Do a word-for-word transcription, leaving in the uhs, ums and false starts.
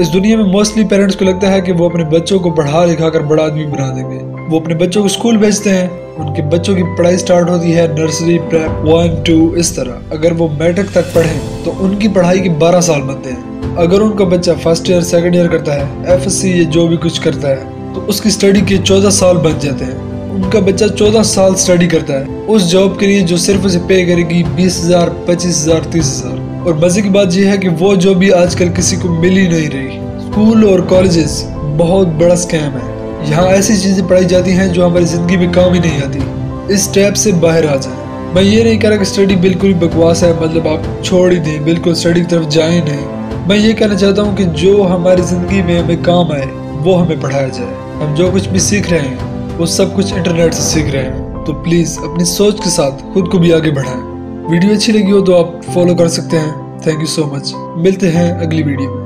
इस दुनिया में मोस्टली पेरेंट्स को लगता है कि वो अपने बच्चों को पढ़ा लिखा कर बड़ा आदमी बना देंगे। वो अपने बच्चों को स्कूल भेजते हैं, उनके बच्चों की पढ़ाई स्टार्ट होती है नर्सरी, प्रेप, वन, टू इस तरह। अगर वो मैट्रिक तक पढ़ें तो उनकी पढ़ाई के बारह साल बनते हैं। अगर उनका बच्चा फर्स्ट ईयर, सेकेंड ईयर करता है, एफ एस सी या जो भी कुछ करता है, तो उसकी स्टडी के चौदह साल बन जाते हैं। उनका बच्चा चौदह साल स्टडी करता है उस जॉब के लिए जो सिर्फ उसे पे करेगी बीस हज़ार, पच्चीस हज़ार, तीस हज़ार। और मजे की बात यह है कि वो जो भी आजकल किसी को मिल ही नहीं रही। स्कूल और कॉलेजेस बहुत बड़ा स्कैम है। यहाँ ऐसी चीजें पढ़ाई जाती हैं जो हमारी जिंदगी में काम ही नहीं आती। इस टैप से बाहर आ जाए। मैं ये नहीं कह रहा कि स्टडी बिल्कुल बकवास है, मतलब आप छोड़ ही दें, बिल्कुल स्टडी की तरफ जाए नहीं। मैं ये कहना चाहता हूँ कि जो हमारी जिंदगी में हमें काम आए वो हमें पढ़ाया जाए। हम जो कुछ भी सीख रहे हैं वो सब कुछ इंटरनेट से सीख रहे हैं। तो प्लीज अपनी सोच के साथ खुद को भी आगे बढ़ाएं। वीडियो अच्छी लगी हो तो आप फॉलो कर सकते हैं। Thank you so much. मिलते हैं अगली वीडियो में।